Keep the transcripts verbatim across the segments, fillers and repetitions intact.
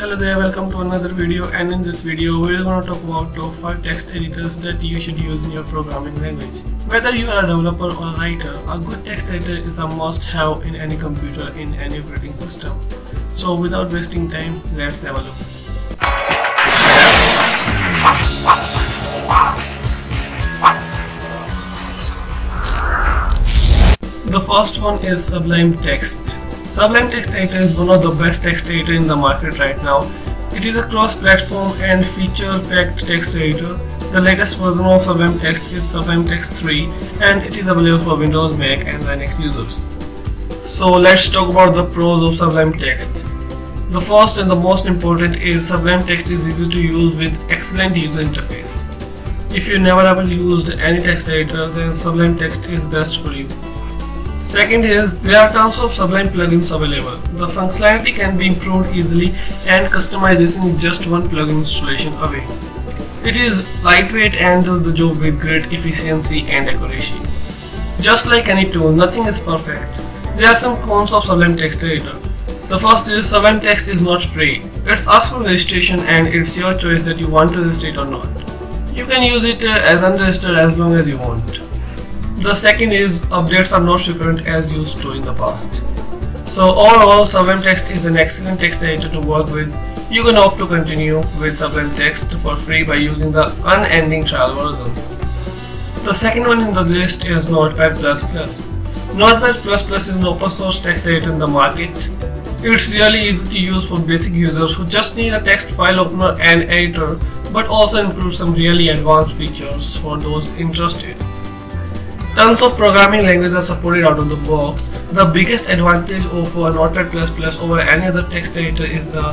Hello there, welcome to another video, and in this video we are going to talk about top five text editors that you should use in your programming language. Whether you are a developer or a writer, a good text editor is a must-have in any computer in any operating system. So without wasting time, let's have a look. The first one is Sublime Text. Sublime Text Editor is one of the best text editor in the market right now. It is a cross-platform and feature-packed text editor. The latest version of Sublime Text is Sublime Text three, and it is available for Windows, Mac and Linux users. So let's talk about the pros of Sublime Text. The first and the most important is Sublime Text is easy to use with excellent user interface. If you never ever used any text editor, then Sublime Text is best for you. Second is, there are tons of Sublime plugins available. The functionality can be improved easily and customization is just one plugin installation away. It is lightweight and does the job with great efficiency and accuracy. Just like any tool, nothing is perfect. There are some cons of Sublime Text Editor. The first is, Sublime Text is not free. It's asked for registration and it's your choice that you want to register it or not. You can use it as unregistered as long as you want. The second is, updates are not frequent as used to in the past. So overall, Sublime Text is an excellent text editor to work with. You can opt to continue with Sublime Text for free by using the unending trial version. The second one in the list is Notepad plus plus. Notepad plus plus is an open source text editor in the market. It's really easy to use for basic users who just need a text file opener and editor, but also includes some really advanced features for those interested. Tons of programming languages are supported out of the box. The biggest advantage of Notepad plus plus over any other text editor is the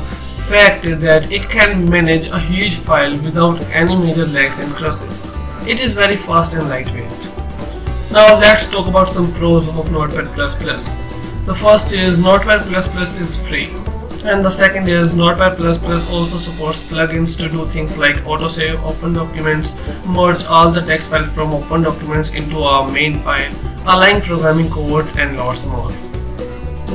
fact that it can manage a huge file without any major lags and crashes. It is very fast and lightweight. Now let's talk about some pros of Notepad plus plus. The first is, Notepad plus plus is free. And the second is, Notepad plus plus also supports plugins to do things like autosave, open documents, merge all the text files from open documents into a main file, align programming codes and lots more.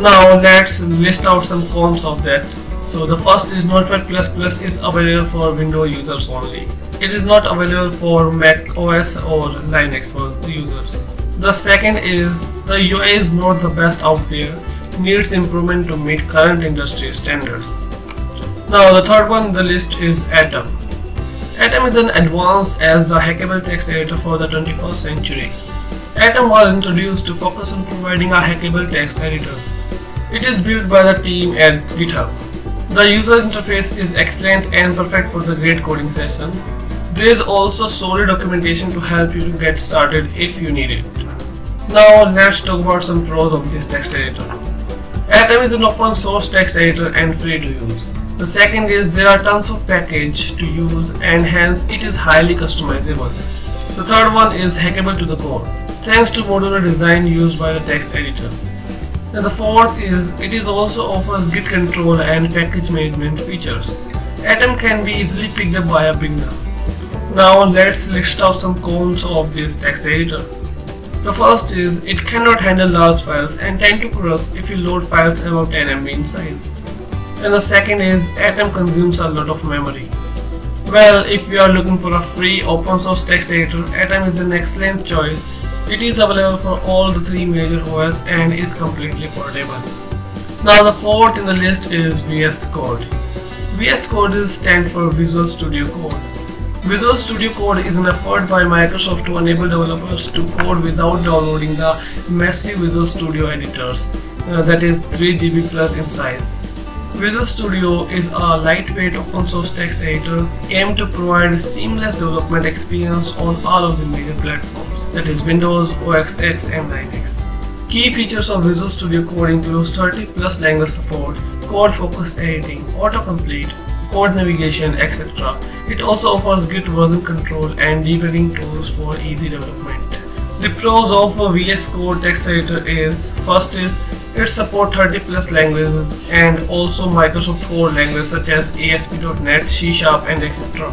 Now let's list out some cons of that. So the first is, Notepad plus plus is available for Windows users only. It is not available for Mac O S or Linux users. The second is, the U I is not the best out there. Needs improvement to meet current industry standards. Now the third one in the list is Atom. Atom is an advanced as the hackable text editor for the twenty-first century. Atom was introduced to focus on providing a hackable text editor. It is built by the team at GitHub. The user interface is excellent and perfect for the great coding session. There is also solid documentation to help you to get started if you need it. Now let's talk about some pros of this text editor. Atom is an open source text editor and free to use. The second is, there are tons of packages to use and hence it is highly customizable. The third one is, hackable to the core, thanks to modular design used by the text editor. And the fourth is, it is also offers Git control and package management features. Atom can be easily picked up by a beginner. Now let's list out some cons of this text editor. The first is, it cannot handle large files and tend to crash if you load files above ten M B in size. And the second is, Atom consumes a lot of memory. Well, if you are looking for a free open source text editor, Atom is an excellent choice. It is available for all the three major O S and is completely portable. Now the fourth in the list is V S Code. V S Code stands for Visual Studio Code. Visual Studio Code is an effort by Microsoft to enable developers to code without downloading the massive Visual Studio editors, uh, that is three gigabytes plus in size. Visual Studio is a lightweight open source text editor aimed to provide seamless development experience on all of the major platforms, that is Windows, O S X and Linux. Key features of Visual Studio Code include thirty plus language support, code-focused editing, autocomplete, code navigation, et cetera. It also offers Git version control and debugging tools for easy development. The pros of V S Code text editor is, first is, it supports thirty plus languages and also Microsoft core languages such as A S P dot net, C sharp and et cetera.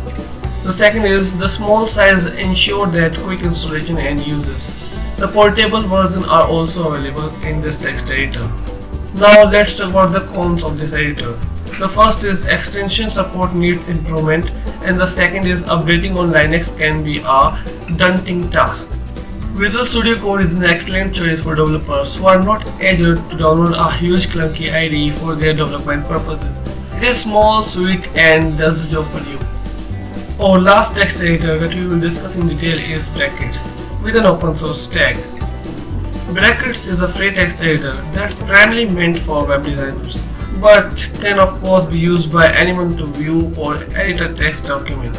The second is, the small size ensures that quick installation and uses. The portable versions are also available in this text editor. Now let's talk about the cons of this editor. The first is extension support needs improvement, and the second is updating on Linux can be a daunting task. Visual Studio Code is an excellent choice for developers who are not eager to download a huge clunky I D E for their development purposes. It is small, sweet, and does the job for you. Our last text editor that we will discuss in detail is Brackets, with an open source tag. Brackets is a free text editor that's primarily meant for web designers, but can of course be used by anyone to view or edit a text document.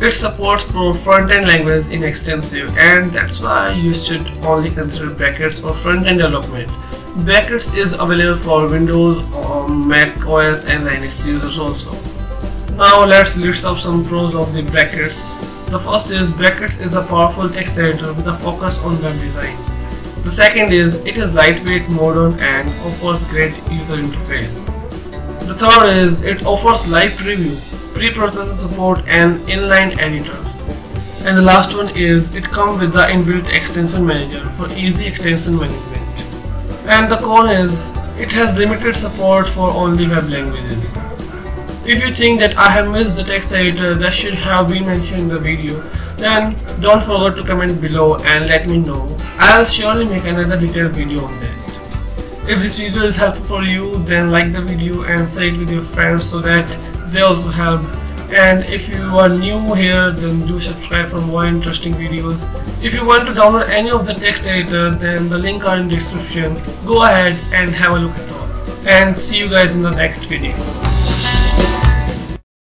It supports for front-end language in extensive, and that's why you should only consider Brackets for front-end development. Brackets is available for Windows, um, Mac O S and Linux users also. Now let's list up some pros of the Brackets. The first is Brackets is a powerful text editor with a focus on web design. The second is it is lightweight, modern and offers great user interface. The third is it offers live preview, pre-processing support and inline editors. And the last one is it comes with the inbuilt extension manager for easy extension management. And the con is it has limited support for only web languages. If you think that I have missed the text editor that should have been mentioned in the video, then don't forget to comment below and let me know. I'll surely make another detailed video on that. If this video is helpful for you, then like the video and share it with your friends so that they also help. And if you are new here, then do subscribe for more interesting videos. If you want to download any of the text editor, then the link are in the description. Go ahead and have a look at all. And see you guys in the next video.